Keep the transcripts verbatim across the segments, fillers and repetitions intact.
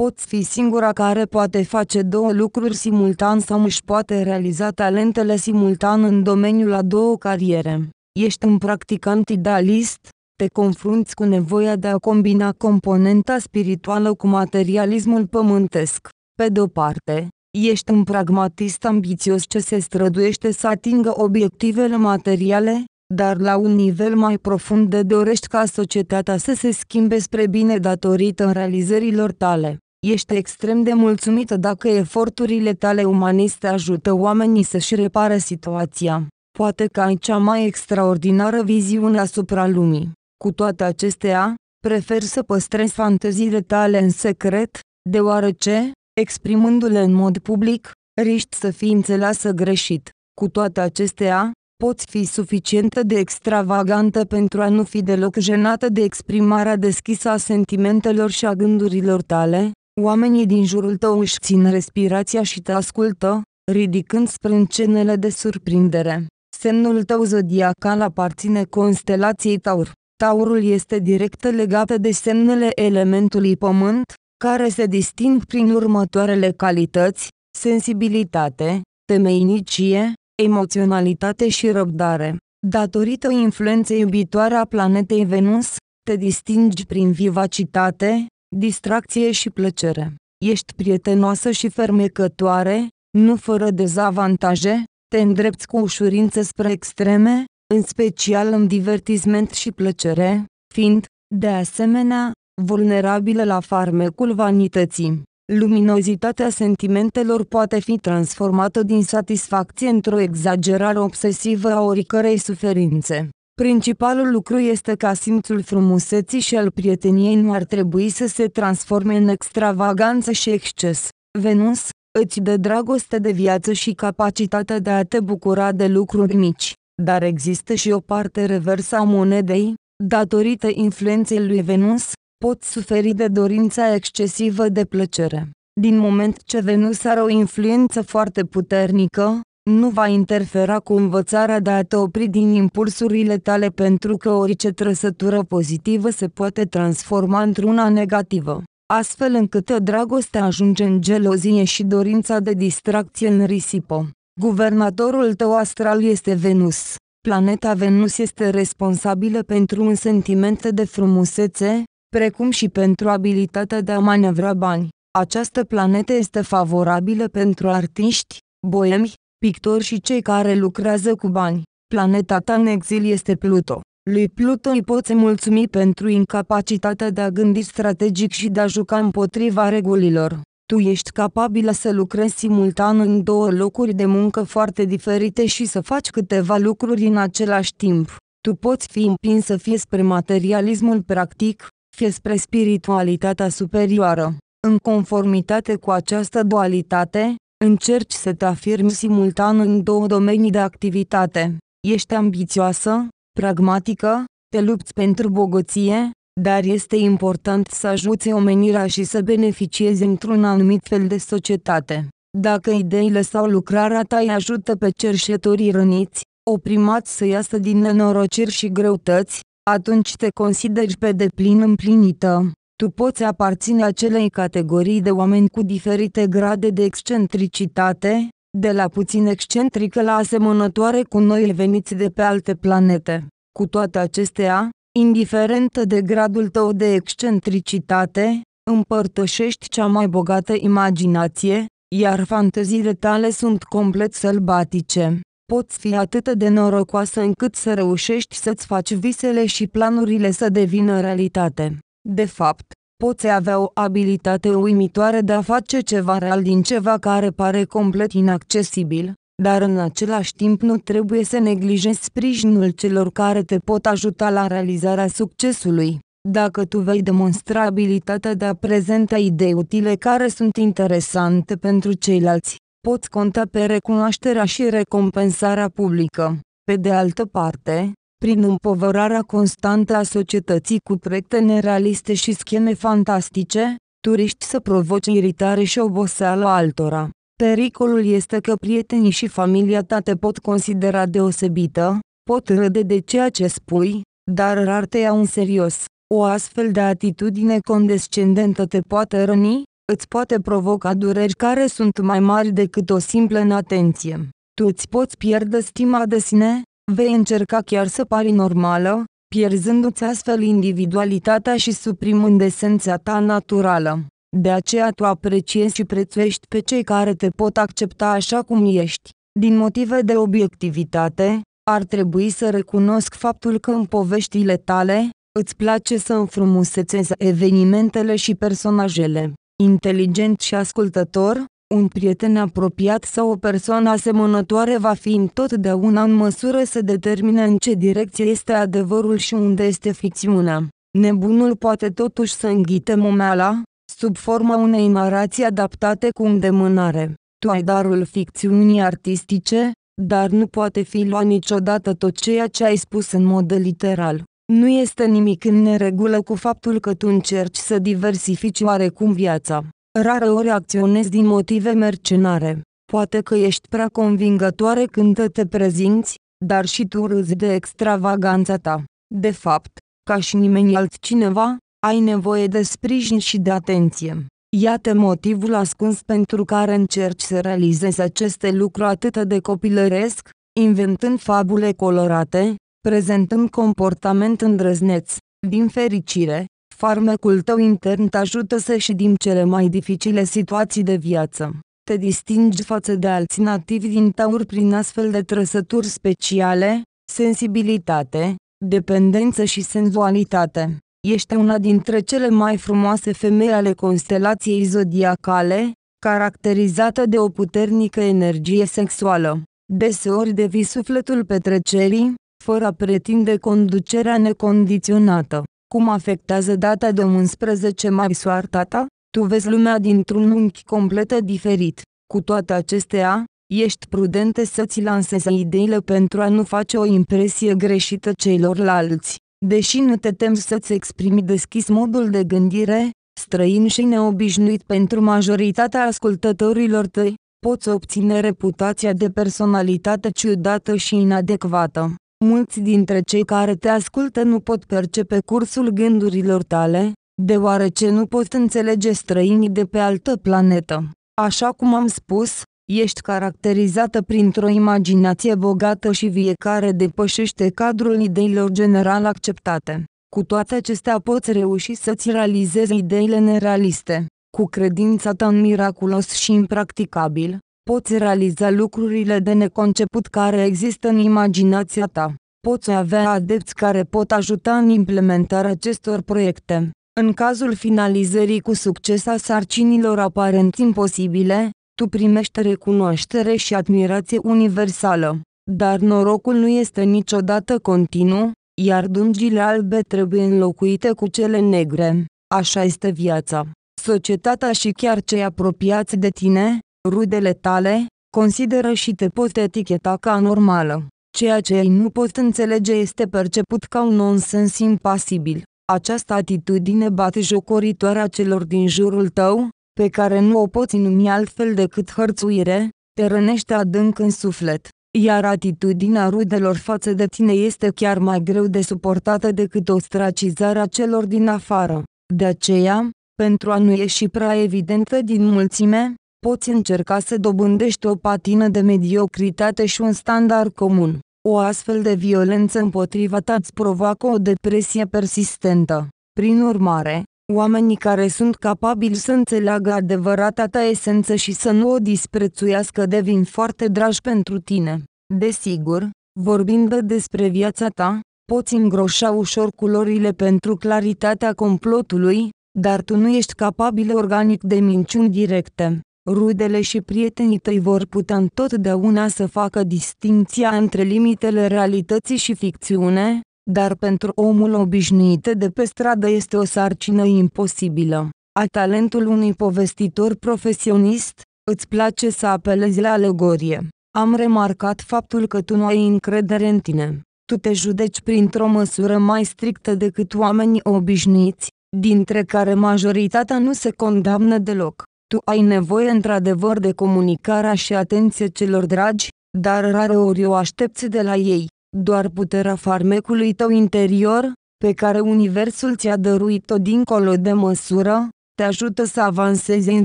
Poți fi singura care poate face două lucruri simultan sau își poate realiza talentele simultan în domeniul a două cariere. Ești un practicant idealist, te confrunți cu nevoia de a combina componenta spirituală cu materialismul pământesc. Pe de-o parte, ești un pragmatist ambițios ce se străduiește să atingă obiectivele materiale, dar la un nivel mai profund de dorești ca societatea să se schimbe spre bine datorită realizărilor tale. Ești extrem de mulțumită dacă eforturile tale umaniste ajută oamenii să-și repare situația. Poate că ai cea mai extraordinară viziune asupra lumii. Cu toate acestea, preferi să păstrezi fanteziile tale în secret, deoarece, exprimându-le în mod public, riști să fii înțeleasă greșit. Cu toate acestea, poți fi suficientă de extravagantă pentru a nu fi deloc jenată de exprimarea deschisă a sentimentelor și a gândurilor tale. Oamenii din jurul tău își țin respirația și te ascultă, ridicând spre încenele de surprindere. Semnul tău zodiacal aparține constelației Taur. Taurul este direct legat de semnele elementului pământ, care se disting prin următoarele calități: sensibilitate, temeinicie, emoționalitate și răbdare. Datorită influenței iubitoare a planetei Venus, te distingi prin vivacitate, distracție și plăcere. Ești prietenoasă și fermecătoare, nu fără dezavantaje, te îndrepți cu ușurință spre extreme, în special în divertisment și plăcere, fiind, de asemenea, vulnerabilă la farmecul vanității. Luminozitatea sentimentelor poate fi transformată din satisfacție într-o exagerare obsesivă a oricărei suferințe. Principalul lucru este că simțul frumuseții și al prieteniei nu ar trebui să se transforme în extravaganță și exces. Venus îți dă dragoste de viață și capacitatea de a te bucura de lucruri mici, dar există și o parte reversă a monedei. Datorită influenței lui Venus, poți suferi de dorința excesivă de plăcere. Din moment ce Venus are o influență foarte puternică, nu va interfera cu învățarea de a te opri din impulsurile tale, pentru că orice trăsătură pozitivă se poate transforma într-una negativă, astfel încât dragostea ajunge în gelozie și dorința de distracție în risipă. Guvernatorul tău astral este Venus. Planeta Venus este responsabilă pentru un sentiment de frumusețe, precum și pentru abilitatea de a manevra bani. Această planetă este favorabilă pentru artiști, boemi, pictori și cei care lucrează cu bani. Planeta ta în exil este Pluto. Lui Pluto îi poți mulțumi pentru incapacitatea de a gândi strategic și de a juca împotriva regulilor. Tu ești capabilă să lucrezi simultan în două locuri de muncă foarte diferite și să faci câteva lucruri în același timp. Tu poți fi împinsă fie spre materialismul practic, fie spre spiritualitatea superioară. În conformitate cu această dualitate, încerci să te afirmi simultan în două domenii de activitate. Ești ambițioasă, pragmatică, te lupți pentru bogăție, dar este important să ajuți omenirea și să beneficiezi într-un anumit fel de societate. Dacă ideile sau lucrarea ta îi ajută pe cerșetorii răniți, oprimați să iasă din nenorociri și greutăți, atunci te consideri pe deplin împlinită. Tu poți aparține acelei categorii de oameni cu diferite grade de excentricitate, de la puțin excentrică la asemănătoare cu noi veniți de pe alte planete. Cu toate acestea, indiferent de gradul tău de excentricitate, împărtășești cea mai bogată imaginație, iar fanteziile tale sunt complet sălbatice. Poți fi atât de norocoasă încât să reușești să-ți faci visele și planurile să devină realitate. De fapt, poți avea o abilitate uimitoare de a face ceva real din ceva care pare complet inaccesibil, dar în același timp nu trebuie să neglijezi sprijinul celor care te pot ajuta la realizarea succesului. Dacă tu vei demonstra abilitatea de a prezenta idei utile care sunt interesante pentru ceilalți, poți conta pe recunoașterea și recompensarea publică. Pe de altă parte, prin împovărarea constantă a societății cu proiecte nerealiste și scheme fantastice, tu riști să provoci iritare și oboseală altora. Pericolul este că prietenii și familia ta te pot considera deosebită, pot râde de ceea ce spui, dar rar te iau în serios. O astfel de atitudine condescendentă te poate răni, îți poate provoca dureri care sunt mai mari decât o simplă inatenție. Tu îți poți pierde stima de sine, vei încerca chiar să pari normală, pierzându-ți astfel individualitatea și suprimând esența ta naturală. De aceea tu apreciezi și prețuiești pe cei care te pot accepta așa cum ești. Din motive de obiectivitate, ar trebui să recunosc faptul că în poveștile tale, îți place să înfrumusețezi evenimentele și personajele. Inteligent și ascultător, un prieten apropiat sau o persoană asemănătoare va fi întotdeauna în măsură să determine în ce direcție este adevărul și unde este ficțiunea. Nebunul poate totuși să înghite momeala, sub forma unei narații adaptate cu îndemânare. Tu ai darul ficțiunii artistice, dar nu poate fi luat niciodată tot ceea ce ai spus în mod literal. Nu este nimic în neregulă cu faptul că tu încerci să diversifici oarecum viața. Rare ori acționezi din motive mercenare. Poate că ești prea convingătoare când te prezinți, dar și tu râzi de extravaganța ta. De fapt, ca și nimeni altcineva, ai nevoie de sprijin și de atenție. Iată motivul ascuns pentru care încerci să realizezi aceste lucruri atât de copilăresc, inventând fabule colorate, prezentând comportament îndrăzneț. Din fericire, farmecul tău intern te ajută să ieși din cele mai dificile situații de viață. Te distingi față de alți nativi din Taur prin astfel de trăsături speciale, sensibilitate, dependență și senzualitate. Ești una dintre cele mai frumoase femei ale constelației zodiacale, caracterizată de o puternică energie sexuală. Deseori devii sufletul petrecerii, fără a pretinde conducerea necondiționată. Cum afectează data de unsprezece mai soarta ta? Tu vezi lumea dintr-un unghi complet diferit. Cu toate acestea, ești prudentă să-ți lansezi ideile pentru a nu face o impresie greșită celorlalți. Deși nu te temi să-ți exprimi deschis modul de gândire, străin și neobișnuit pentru majoritatea ascultătorilor tăi, poți obține reputația de personalitate ciudată și inadecvată. Mulți dintre cei care te ascultă nu pot percepe cursul gândurilor tale, deoarece nu pot înțelege străinii de pe altă planetă. Așa cum am spus, ești caracterizată printr-o imaginație bogată și vie care depășește cadrul ideilor general acceptate. Cu toate acestea poți reuși să-ți realizezi ideile nerealiste. Cu credința ta în miraculos și impracticabil, poți realiza lucrurile de neconceput care există în imaginația ta. Poți avea adepți care pot ajuta în implementarea acestor proiecte. În cazul finalizării cu succes a sarcinilor aparent imposibile, tu primești recunoaștere și admirație universală. Dar norocul nu este niciodată continuu, iar dungile albe trebuie înlocuite cu cele negre. Așa este viața. Societatea și chiar cei apropiați de tine, rudele tale, consideră și te pot eticheta ca anormală. Ceea ce ei nu pot înțelege este perceput ca un nonsens impasibil. Această atitudine batjocoritoare a celor din jurul tău, pe care nu o poți numi altfel decât hărțuire, te rănește adânc în suflet, iar atitudinea rudelor față de tine este chiar mai greu de suportată decât ostracizarea celor din afară. De aceea, pentru a nu ieși prea evidentă din mulțime, poți încerca să dobândești o patină de mediocritate și un standard comun. O astfel de violență împotriva ta îți provoacă o depresie persistentă. Prin urmare, oamenii care sunt capabili să înțeleagă adevărata ta esență și să nu o disprețuiască devin foarte dragi pentru tine. Desigur, vorbind despre viața ta, poți îngroșa ușor culorile pentru claritatea complotului, dar tu nu ești capabil organic de minciuni directe. Rudele și prietenii tăi vor putea întotdeauna să facă distinția între limitele realității și ficțiune, dar pentru omul obișnuit de pe stradă este o sarcină imposibilă. Ai talentul unui povestitor profesionist, îți place să apelezi la alegorie. Am remarcat faptul că tu nu ai încredere în tine. Tu te judeci printr-o măsură mai strictă decât oamenii obișnuiți, dintre care majoritatea nu se condamnă deloc. Tu ai nevoie într-adevăr de comunicarea și atenție celor dragi, dar rare ori o aștepți de la ei. doar puterea farmecului tău interior, pe care universul ți-a dăruit-o dincolo de măsură, te ajută să avansezi în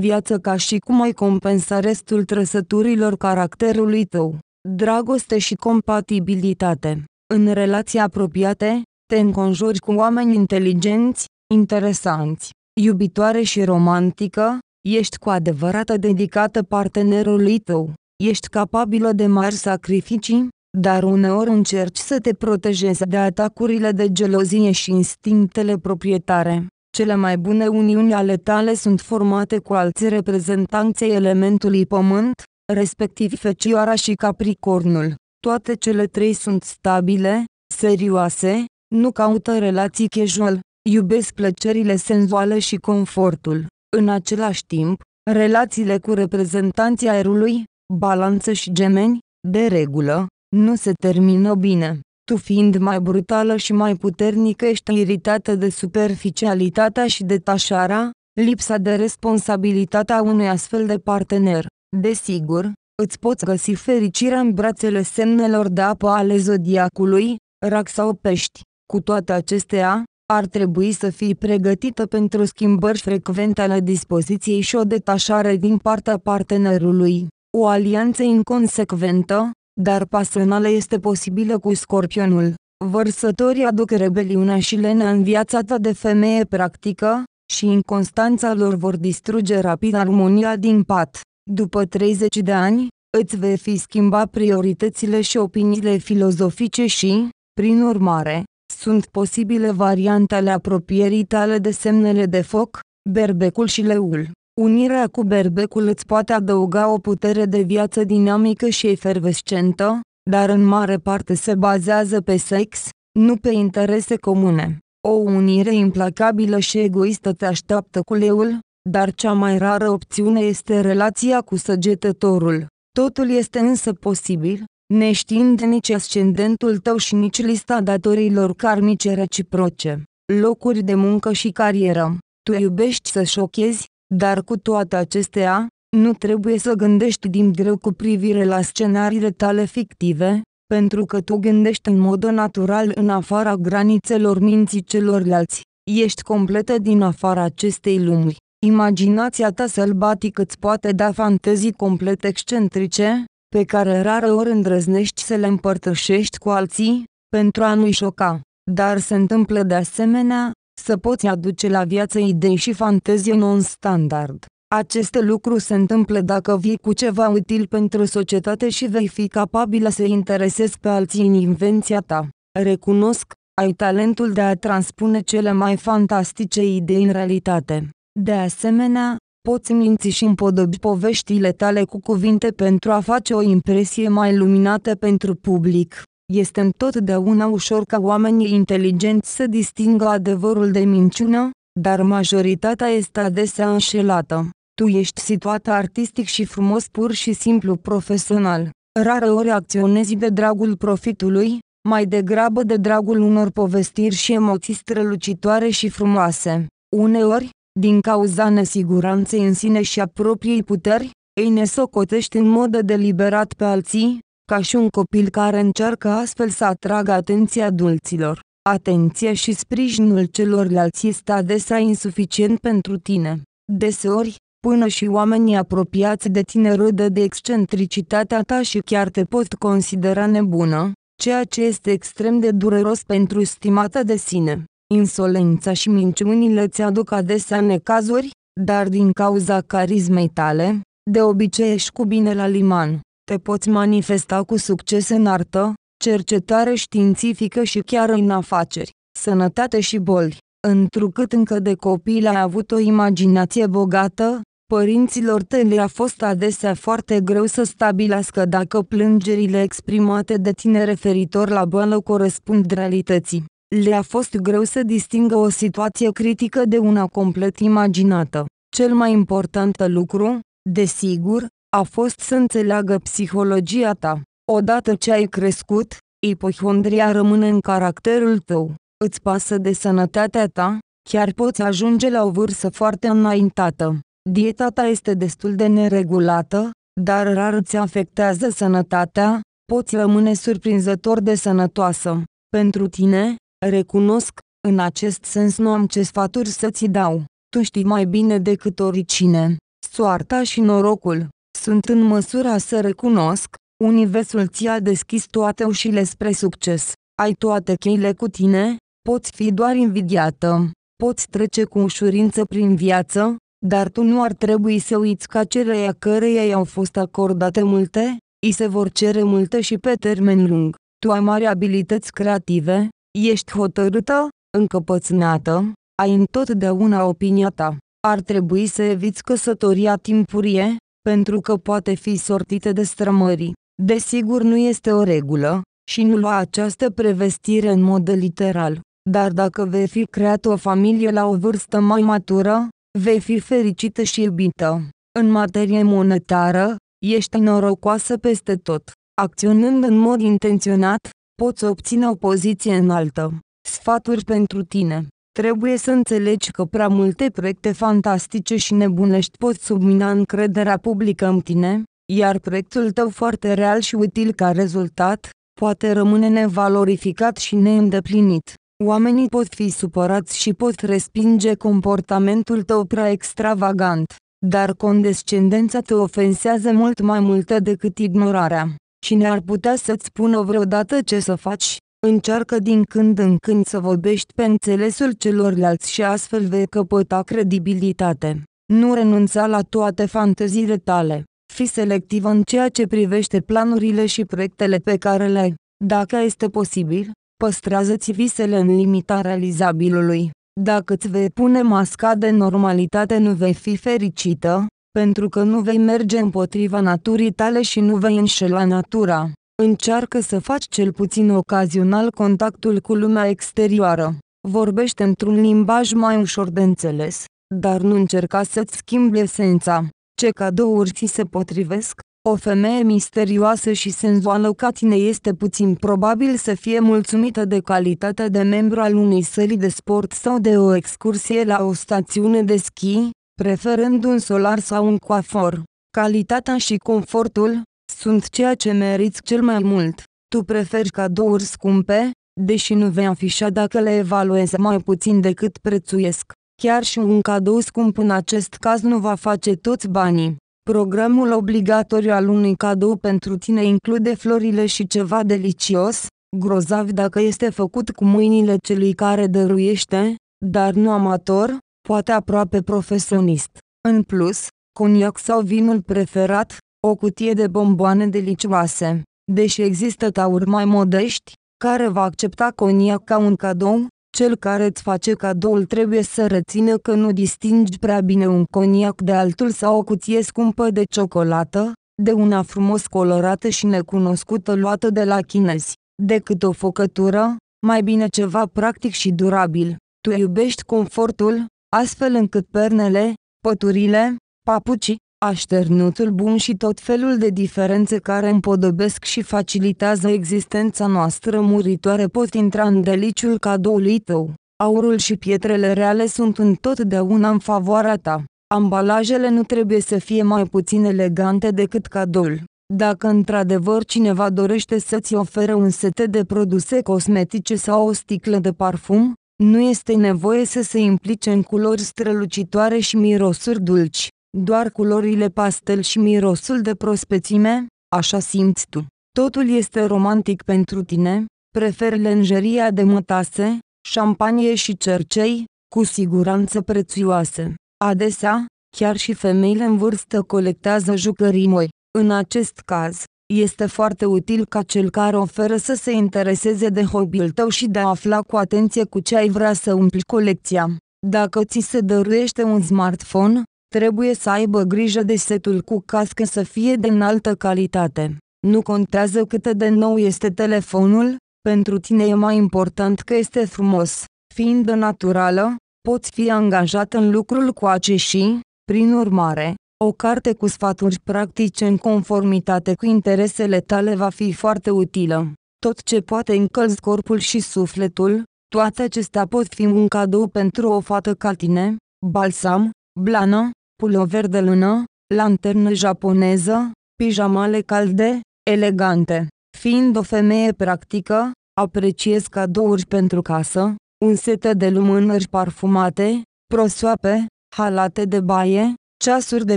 viață ca și cum ai compensa restul trăsăturilor caracterului tău. Dragoste și compatibilitate. În relații apropiate, te înconjuri cu oameni inteligenți, interesanți, iubitoare și romantică, ești cu adevărat dedicată partenerului tău. Ești capabilă de mari sacrificii, dar uneori încerci să te protejezi de atacurile de gelozie și instinctele proprietare. Cele mai bune uniuni ale tale sunt formate cu alți reprezentanți ai elementului pământ, respectiv Fecioara și Capricornul. Toate cele trei sunt stabile, serioase, nu caută relații casual, iubesc plăcerile senzuale și confortul. În același timp, relațiile cu reprezentanții aerului, balanță și gemeni, de regulă, nu se termină bine. Tu fiind mai brutală și mai puternică ești iritată de superficialitatea și detașarea, lipsa de responsabilitatea unui astfel de partener. Desigur, îți poți găsi fericirea în brațele semnelor de apă ale zodiacului, rac sau pești. Cu toate acestea, ar trebui să fii pregătită pentru schimbări frecvente ale dispoziției și o detașare din partea partenerului. O alianță inconsecventă, dar pasională este posibilă cu Scorpionul. Vărsătorii aduc rebeliunea și lenea în viața ta de femeie practică, și inconstanța lor vor distruge rapid armonia din pat. După treizeci de ani, îți vei fi schimbat prioritățile și opiniile filozofice și, prin urmare, sunt posibile variante ale apropierii tale de semnele de foc, berbecul și leul. Unirea cu berbecul îți poate adăuga o putere de viață dinamică și efervescentă, dar în mare parte se bazează pe sex, nu pe interese comune. O unire implacabilă și egoistă te așteaptă cu leul, dar cea mai rară opțiune este relația cu săgetătorul. Totul este însă posibil, neștiind nici ascendentul tău și nici lista datorilor karmice reciproce. Locuri de muncă și carieră. Tu iubești să șochezi, dar cu toate acestea, nu trebuie să gândești din greu cu privire la scenariile tale fictive, pentru că tu gândești în mod natural în afara granițelor minții celorlalți. Ești completă din afara acestei lumi. Imaginația ta sălbatică îți poate da fantezii complet excentrice, pe care rareori îndrăznești să le împărtășești cu alții, pentru a nu-i șoca. Dar se întâmplă de asemenea să poți aduce la viață idei și fantezii non-standard. Aceste lucruri se întâmplă dacă vii cu ceva util pentru societate și vei fi capabilă să interesezi pe alții în invenția ta. Recunosc, ai talentul de a transpune cele mai fantastice idei în realitate. De asemenea, poți minți și împodobi poveștile tale cu cuvinte pentru a face o impresie mai luminată pentru public. Este întotdeauna ușor ca oamenii inteligenți să distingă adevărul de minciună, dar majoritatea este adesea înșelată. Tu ești situată artistic și frumos pur și simplu profesional. Rareori acționezi de dragul profitului, mai degrabă de dragul unor povestiri și emoții strălucitoare și frumoase. Uneori, din cauza nesiguranței în sine și a propriei puteri, îi nesocotești în mod deliberat pe alții, ca și un copil care încearcă astfel să atragă atenția adulților. Atenția și sprijinul celorlalți este adesea insuficient pentru tine. Deseori, până și oamenii apropiați de tine râdă de excentricitatea ta și chiar te pot considera nebună, ceea ce este extrem de dureros pentru stimata de sine. Insolența și minciunile îți aduc adesea necazuri, dar din cauza carismei tale, de obicei ești cu bine la liman. Te poți manifesta cu succes în artă, cercetare științifică și chiar în afaceri, sănătate și boli. Întrucât încă de copil ai avut o imaginație bogată, părinților tăi le-a fost adesea foarte greu să stabilească dacă plângerile exprimate de tine referitor la boală corespund realității. Le-a fost greu să distingă o situație critică de una complet imaginată. Cel mai important lucru, desigur, a fost să înțeleagă psihologia ta. Odată ce ai crescut, ipohondria rămâne în caracterul tău. Îți pasă de sănătatea ta, chiar poți ajunge la o vârstă foarte înaintată. Dieta ta este destul de neregulată, dar rar îți afectează sănătatea, poți rămâne surprinzător de sănătoasă. Pentru tine, recunosc, în acest sens nu am ce sfaturi să-ți dau. Tu știi mai bine decât oricine. Soarta și norocul, sunt în măsura să recunosc, universul ți-a deschis toate ușile spre succes. Ai toate cheile cu tine, poți fi doar invidiată. Poți trece cu ușurință prin viață, dar tu nu ar trebui să uiți că aceleia căreia i-au fost acordate multe, îi se vor cere multe și pe termen lung. Tu ai mari abilități creative, ești hotărâtă, încăpățânată, ai întotdeauna opinia ta. Ar trebui să eviți căsătoria timpurie, pentru că poate fi sortită de strămări. Desigur nu este o regulă, și nu lua această prevestire în mod literal. Dar dacă vei fi creat o familie la o vârstă mai matură, vei fi fericită și iubită. În materie monetară, ești norocoasă peste tot. Acționând în mod intenționat, poți obține o poziție înaltă. Sfaturi pentru tine. Trebuie să înțelegi că prea multe proiecte fantastice și nebunești pot submina încrederea publică în tine, iar proiectul tău foarte real și util ca rezultat, poate rămâne nevalorificat și neîndeplinit. Oamenii pot fi supărați și pot respinge comportamentul tău prea extravagant, dar condescendența te ofensează mult mai mult decât ignorarea. Cine ar putea să-ți spună vreodată ce să faci? Încearcă din când în când să vorbești pe înțelesul celorlalți și astfel vei căpăta credibilitate. Nu renunța la toate fanteziile tale. Fii selectivă în ceea ce privește planurile și proiectele pe care le ai. Dacă este posibil, păstrează-ți visele în limita realizabilului. Dacă îți vei pune masca de normalitate nu vei fi fericită, pentru că nu vei merge împotriva naturii tale și nu vei înșela natura. Încearcă să faci cel puțin ocazional contactul cu lumea exterioară. Vorbește într-un limbaj mai ușor de înțeles, dar nu încerca să-ți schimbi esența. Ce cadouri ți se potrivesc? O femeie misterioasă și senzuală ca tine este puțin probabil să fie mulțumită de calitatea de membru al unei săli de sport sau de o excursie la o stațiune de schi, preferând un solar sau un coafor. Calitatea și confortul sunt ceea ce meriți cel mai mult. Tu preferi cadouri scumpe, deși nu vei afișa dacă le evaluezi mai puțin decât prețuiesc. Chiar și un cadou scump în acest caz nu va face toți banii. Programul obligatoriu al unui cadou pentru tine include florile și ceva delicios, grozav dacă este făcut cu mâinile celui care dăruiește, dar nu amator, poate aproape profesionist. În plus, coniac sau vinul preferat, o cutie de bomboane delicioase. Deși există tauri mai modești, care va accepta coniac ca un cadou, cel care îți face cadoul trebuie să rețină că nu distingi prea bine un coniac de altul sau o cutie scumpă de ciocolată, de una frumos colorată și necunoscută luată de la chinezi, decât o focătură, mai bine ceva practic și durabil. Tu iubești confortul, astfel încât pernele, păturile, papucii, așternutul bun și tot felul de diferențe care împodobesc și facilitează existența noastră muritoare pot intra în deliciul cadoului tău. Aurul și pietrele reale sunt întotdeauna în favoarea ta. Ambalajele nu trebuie să fie mai puțin elegante decât cadoul. Dacă într-adevăr cineva dorește să-ți ofere un set de produse cosmetice sau o sticlă de parfum, nu este nevoie să se implice în culori strălucitoare și mirosuri dulci. Doar culorile pastel și mirosul de prospețime, așa simți tu. Totul este romantic pentru tine, preferi lenjeria de mătase, șampanie și cercei, cu siguranță prețioase. Adesea, chiar și femeile în vârstă colectează jucării moi. În acest caz, este foarte util ca cel care oferă să se intereseze de hobby-ul tău și de a afla cu atenție cu ce ai vrea să umpli colecția. Dacă ți se dăruiește un smartphone, trebuie să aibă grijă de setul cu cască să fie de înaltă calitate. Nu contează cât de nou este telefonul, pentru tine e mai important că este frumos. Fiind naturală, poți fi angajat în lucrul cu aceștia, prin urmare, o carte cu sfaturi practice în conformitate cu interesele tale va fi foarte utilă. Tot ce poate încălzi corpul și sufletul, toate acestea pot fi un cadou pentru o fată ca tine, balsam, blană, pulover de lână, lanternă japoneză, pijamale calde, elegante. Fiind o femeie practică, apreciez cadouri pentru casă, un set de lumânări parfumate, prosoape, halate de baie, ceasuri de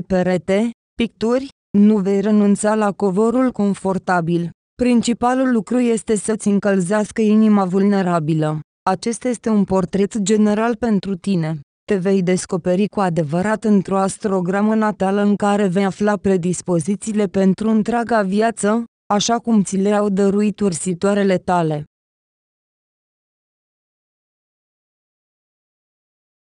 perete, picturi. Nu vei renunța la covorul confortabil. Principalul lucru este să-ți încălzească inima vulnerabilă. Acesta este un portret general pentru tine. Te vei descoperi cu adevărat într-o astrogramă natală în care vei afla predispozițiile pentru întreaga viață, așa cum ți le-au dăruit ursitoarele tale.